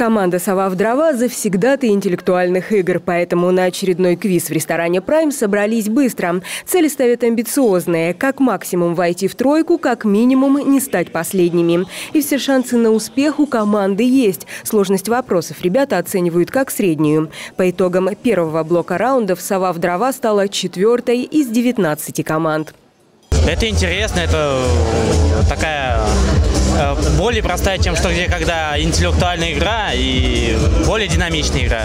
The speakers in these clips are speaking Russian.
Команда «Сова в дрова» завсегдаты интеллектуальных игр, поэтому на очередной квиз в ресторане «Прайм» собрались быстро. Цели ставят амбициозные – как максимум войти в тройку, как минимум не стать последними. И все шансы на успех у команды есть. Сложность вопросов ребята оценивают как среднюю. По итогам первого блока раундов «Сова в дрова» стала четвертой из 19 команд. Это интересно, это такая... более простая, чем «Что, где, когда» интеллектуальная игра и более динамичная игра.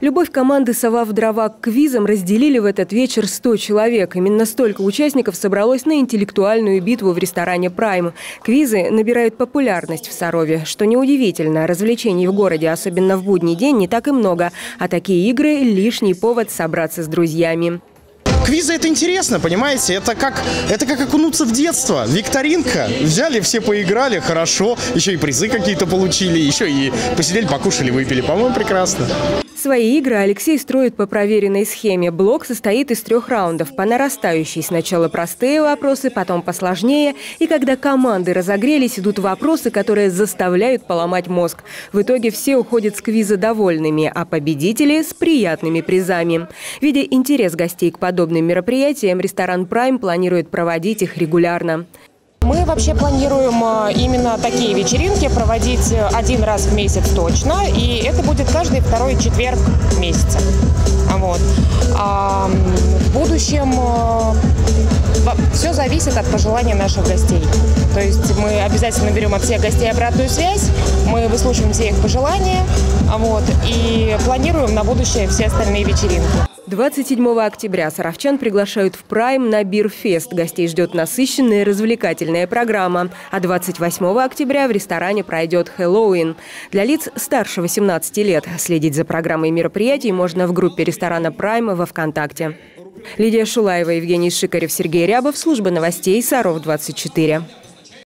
Любовь команды «Сова в дрова» к квизам разделили в этот вечер 100 человек. Именно столько участников собралось на интеллектуальную битву в ресторане «Прайм». Квизы набирают популярность в Сарове, что неудивительно. Развлечений в городе, особенно в будний день, не так и много. А такие игры – лишний повод собраться с друзьями. Квизы – это интересно, понимаете? Это как окунуться в детство. Викторинка. Взяли, все поиграли, хорошо. Еще и призы какие-то получили, еще и посидели, покушали, выпили. По-моему, прекрасно. Свои игры Алексей строит по проверенной схеме. Блок состоит из 3 раундов. По нарастающей сначала простые вопросы, потом посложнее. И когда команды разогрелись, идут вопросы, которые заставляют поломать мозг. В итоге все уходят с квиза довольными, а победители – с приятными призами. Видя интерес гостей к подобным мероприятиям, ресторан «Прайм» планирует проводить их регулярно. Мы вообще планируем именно такие вечеринки проводить 1 раз в месяц точно, и это будет каждый 2-й четверг месяца. Вот. А в будущем все зависит от пожеланий наших гостей. То есть мы обязательно берем от всех гостей обратную связь, мы выслушиваем все их пожелания, вот, и планируем на будущее все остальные вечеринки. 27 октября саровчан приглашают в «Прайм» на бирфест. Гостей ждет насыщенная развлекательная программа. А 28 октября в ресторане пройдет Хэллоуин. Для лиц старше 18 лет следить за программой мероприятий можно в группе ресторана «Прайм» во ВКонтакте. Лидия Шулаева, Евгений Шикарев, Сергей Рябов. Служба новостей Саров 24.